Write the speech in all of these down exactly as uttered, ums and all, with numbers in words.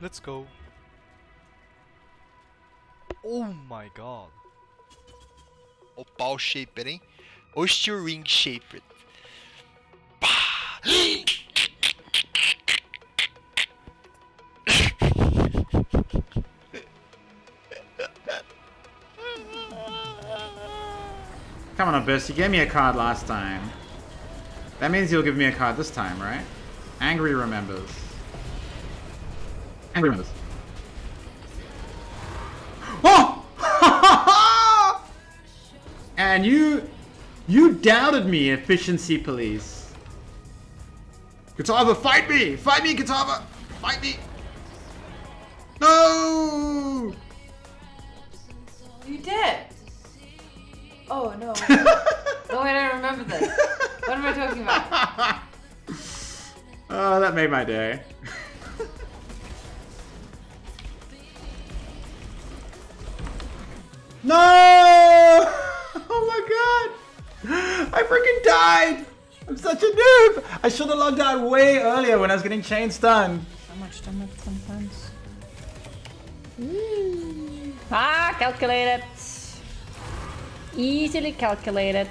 Let's go. Oh my god. O pau shaper, hein? O steering shaper. Pá! Come on, Abyss, you gave me a card last time. That means you'll give me a card this time, right? Angry remembers. Angry remembers. Oh! And you... You doubted me, efficiency police. Kitava, fight me! Fight me, Kitava! Fight me! No! You did! Oh no. No, I don't remember this. What am I talking about? Oh, that made my day. No! Oh my god! I freaking died! I'm such a noob! I should have logged out way earlier when I was getting chain stunned. So much done up sometimes. Mm. Ah, calculated. Easily calculated.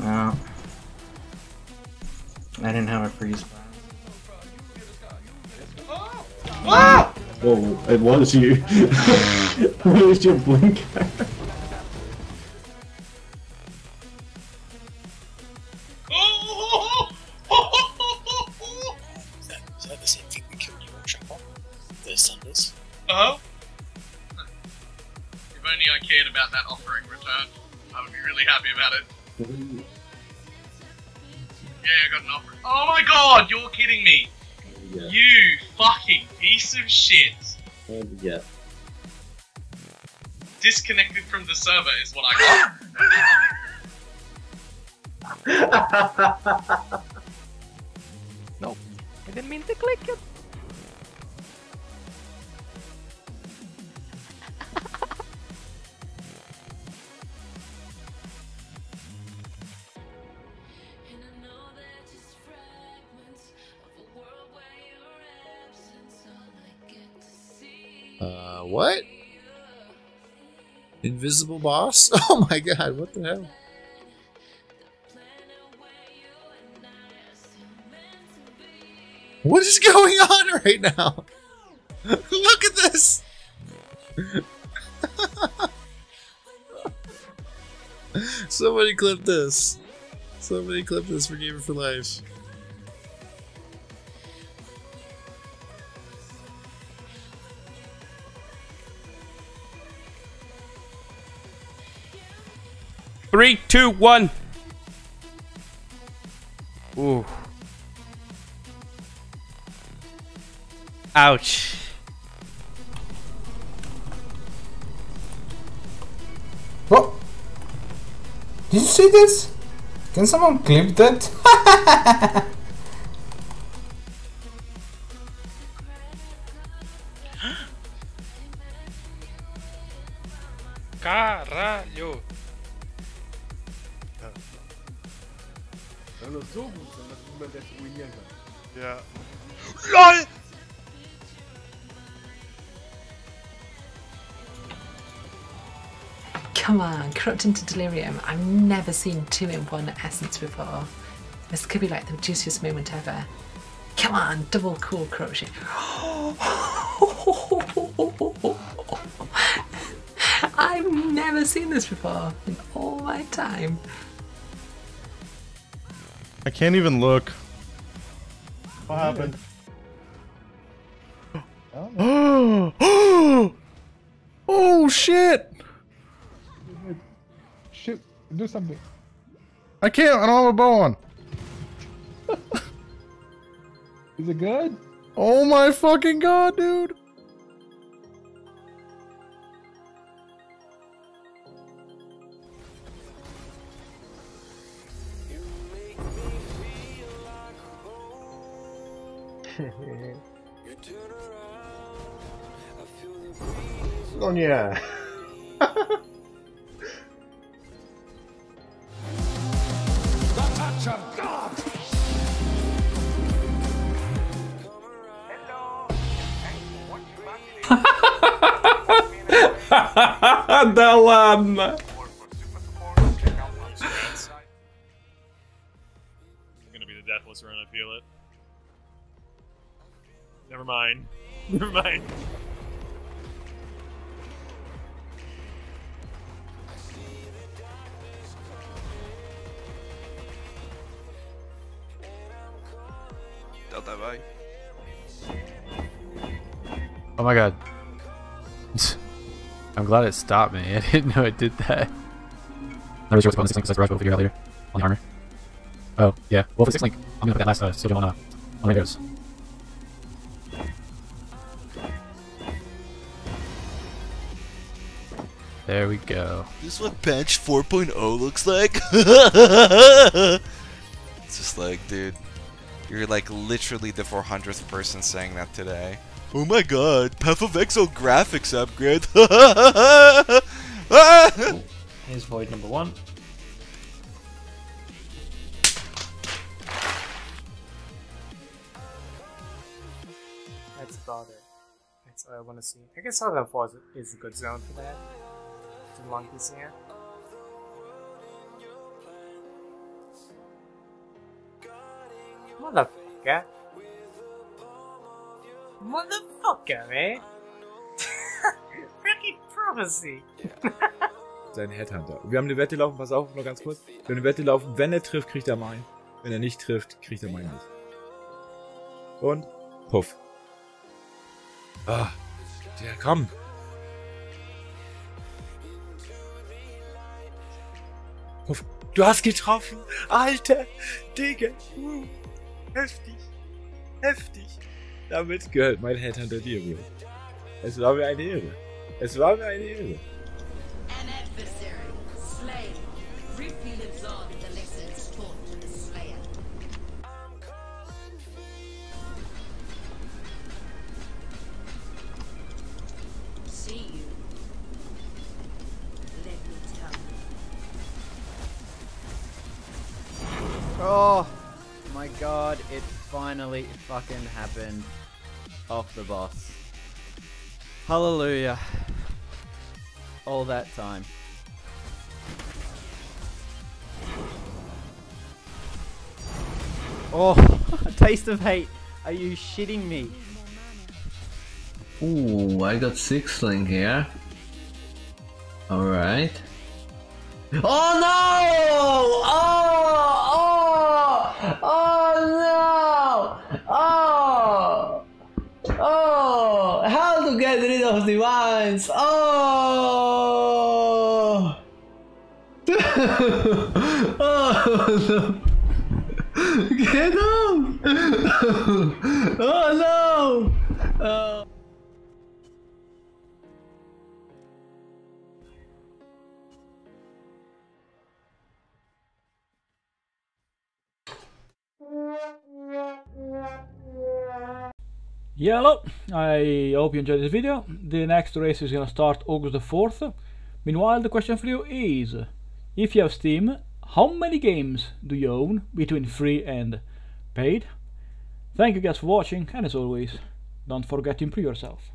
Wow. I didn't have a freeze. Ah! Oh, it was you. Where's your blinker? Is that the same thing we killed you on Trapal? The Sunders? Oh? If only I cared about that offering return, I would be really happy about it. Yeah, I got an offering. Oh my god, you're kidding me! You, you fucking piece of shit! What did you get? Disconnected from the server is what I got. Nope. I didn't mean to click it. Uh, what? Invisible boss? Oh my god, what the hell? What is going on right now? Look at this! Somebody clip this. Somebody clip this for Gamer for Life. Three, two, one. Ooh. Ouch. What? Did you see this? Can someone clip that? Caralho. Yeah. LOL. Come on, corrupt into delirium. I've never seen two in one essence before. This could be like the juiciest moment ever. Come on, double cool corruption. I've never seen this before in all my time. I can't even look. What happened? Oh, oh shit! Shoot, do something. I can't, I don't have a bow on. Is it good? Oh my fucking god, dude! Oh yeah. Church of God! Ха-ха-ха-ха! Да ладно! Deathless run, I feel it. Never mind. Never mind. Delta V. Oh my god. I'm glad it stopped me. I didn't know it did that. I was just going to six link, we'll figure it out later. On the armor. Oh, yeah. Well, for six link, I'm gonna put that last uh, sigil on, uh, on the goes. There we go. This is what patch four point oh looks like? It's just like, dude, you're like literally the four hundredth person saying that today. Oh my god, Path of Exile graphics upgrade. Cool. Here's void number one. Daughter. That's all I want to see. I guess Southern Falls is a good zone for that. The monkeys here. Motherfucker. Motherfucker, eh? Freaking Prophecy. Sein Headhunter. Wir haben eine Wette laufen, pass auf, nur ganz kurz. Wir haben eine Wette laufen, wenn er trifft, kriegt er meinen. Wenn er nicht trifft, kriegt er meinen nicht. Und puff. Ah, der komm. Du hast getroffen, Alter, Digga. Uh, heftig, heftig. Damit gehört mein Headhunter dir, Bro. Es war mir eine Ehre. Es war mir eine Ehre. Oh my god, it finally fucking happened. Off the boss. Hallelujah. All that time. Oh, taste of hate. Are you shitting me? Ooh, I got six link here. Alright. Oh no! Oh! Oh no! Oh! Oh! How to get rid of divines? Oh! Oh no! Get up! Oh no! Oh. Yeah, hello, I hope you enjoyed this video. The next race is gonna start August the fourth. Meanwhile, the question for you is, if you have Steam, how many games do you own between free and paid? Thank you guys for watching, and as always, don't forget to improve yourself.